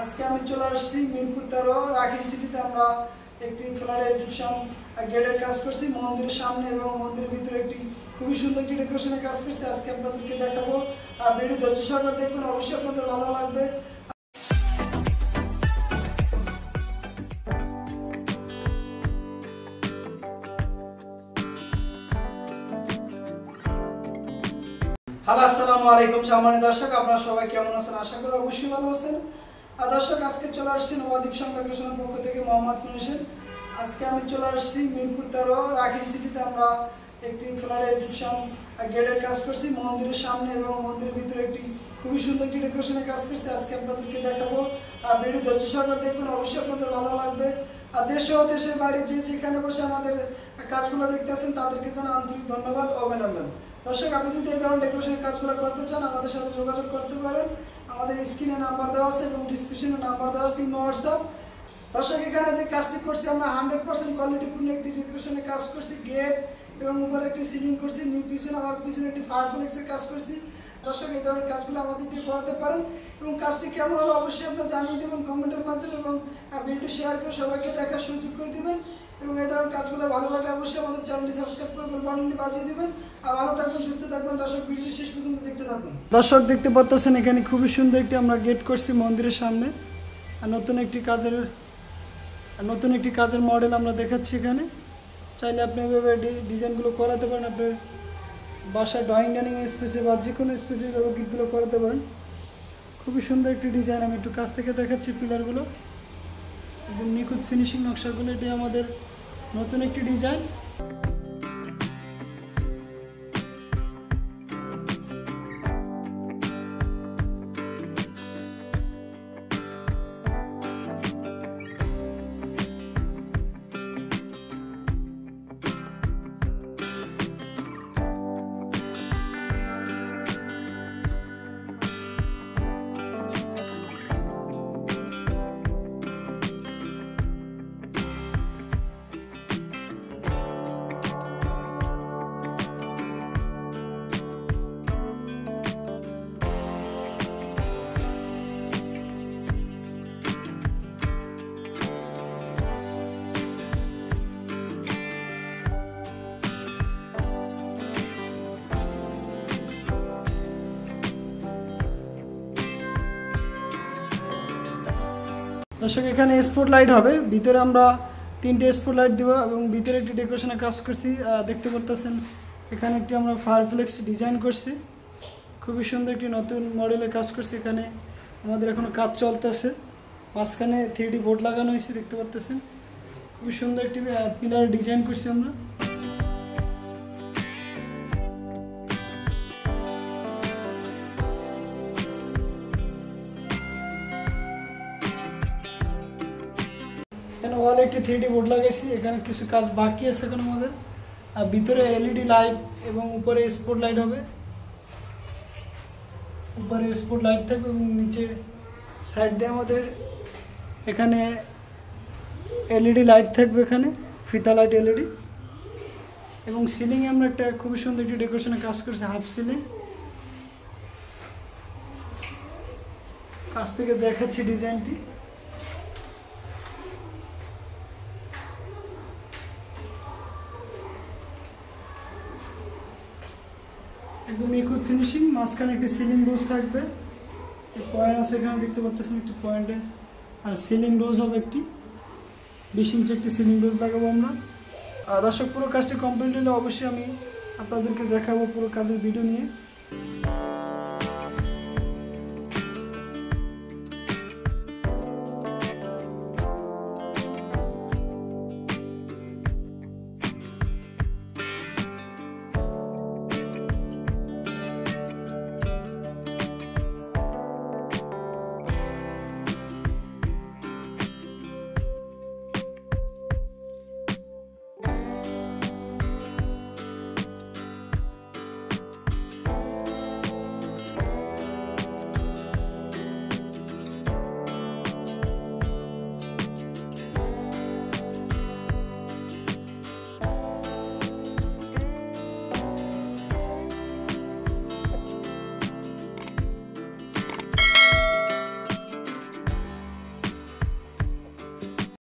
आज के चले आसि मिरपुर 13 राखी सिटीते एक फ्लैट इजिप्शियन गेटर काज करছি मंदिर सामने और मंदिर भीतर एक खूब सुंदर की डेकोरेशन काज करছি आज के आपनादेरকে দেখাবো আর ভিডিও ধৈর্য সহকারে দেখবেন অবশ্যই আপনাদের ভালো লাগবে। हेलो अस्सलामु आलैकुम सम्मानित दर्शक अपना सबाई केमन आছেন आशा करी अवश्य ভালো আছেন। আর দর্শক আজকে চলে আসছি নওয়াজ ইজিপশিয়ান ডেকোরেশনের পক্ষ থেকে মোহাম্মদ নুরুল। আজকে আমি চলে আসছি মিরপুর 13 রাখি সিটিতে আমরা একটি ফ্ল্যাট ইজিপশিয়ান গেটের কাজ করছি মন্দিরের সামনে এবং মন্দিরের ভিতরে একটি খুব সুন্দর একটি ডেকোরেশনের কাজ করছি আজকে আপনাদেরকে দেখাবো আর ভিডিও ধৈর্য সহকারে দেখবেন অবশ্যই আপনাদের ভালো লাগবে। আর দেশে ও দেশের বাইরে যে যেখানে বসে আমাদের কাজগুলো দেখতেছেন তাদেরকে জানাই আন্তরিক ধন্যবাদ ও অভিনন্দন। दर्शक अपनी जो धरण डेकोरेशन काजगुलो करते चान आमादेर साथे जोगाजोग करते पारेन आमादेर स्क्रिने नम्बर देवा आछे एबं डिस्क्रिप्शने नम्बर देवा आछे इन व्हाट्सएप। दर्शक एखाने जे काजटी करछि आमरा 100% क्वालिटीपूर्ण एकटी डेकोरेशने काज करछि गेट एबं उपरे एकटी सीलिंग करछि नि पिछने आमार पिछने एकटी फायरप्लेक्सेर काज करछि। दर्शक एई धरनेर काजगुलो आमादेर दिये कराते पारेन एबं काजटी केमन हलो अवश्यई आपनारा जानिये दिबेन कमेंटेर माध्यमे एबं भिडियो शेयार करे सबाइके देखार सुयोग करे दिबेन এবং এই ধরনের কাজগুলো ভালো লাগলে অবশ্যই আমাদের চ্যানেলটি সাবস্ক্রাইব করে বেল বাটনটি বাজিয়ে দিবেন আর ভালো থাকবেন সুস্থ থাকবেন। দর্শক ভিডিওটি শেষ পর্যন্ত দেখতে থাকুন। দর্শক দেখতে পাচ্ছেন এখানে খুবই সুন্দর একটি আমরা গেট করছি মন্দিরের সামনে আর নতুন একটি কাজের মডেল আমরা দেখাচ্ছি। এখানে চাইলে আপনি এভাবে ডিজাইনগুলো করাতে পারেন আপনার বাসা ড্রয়িং ডাইনিং স্পেসে বা যে কোনো স্পেসে এভাবে গেটগুলো করাতে পারেন। খুবই সুন্দর একটি ডিজাইন আমি একটু কাছ থেকে দেখাচ্ছি। পিলারগুলো একদম নিখুঁত ফিনিশিং নকশাগুলো এটাই আমাদের নতুন একটি ডিজাইন। दर्शक एखे स्पटलाइट है भरे तीनटे स्पटलाइट देव और भरे एक डेकोरेशन काज करती देखते पड़ता एखे एक फायरफ्लेक्स डिजाइन कर खूब सुंदर एक नतून मॉडल काज कर काज चलता है माजखने 3D बोर्ड लागानो देखते पड़ते खूब सुंदर एक पिलार डिजाइन कर वाले एक 3D बोर्ड लगे किस काज बाकी आछे भितरे एलईडी लाइट एवं ऊपर स्पटलाइट है ऊपर स्पटलाइट थाकबे नीचे साइड दिये आमादेर एखाने एलईडी लाइट थाकबे एखाने फिता लाइट एलईडी एवं सिलिंगे आमरा एकटा खूब सुंदर एक डेकोरेशनेर काज करछि हाफ सिलिंग काज थेके देखाच्छि डिजाइनटी एकदम एक फिनिशिंग मास्कान एक सिलिंग डोज থাকবে পয়েন্ট আছে এখানে দেখতে পাচ্ছেন একটা পয়েন্ট আর সিলিং ডোজ হবে একটি 20 ইঞ্চি একটি সিলিং ডোজ লাগাবো আমরা। আর দর্শক পুরো কাজটি কমপ্লিট হলে অবশ্যই আমি আপনাদেরকে দেখাবো পুরো কাজের ভিডিও নিয়ে।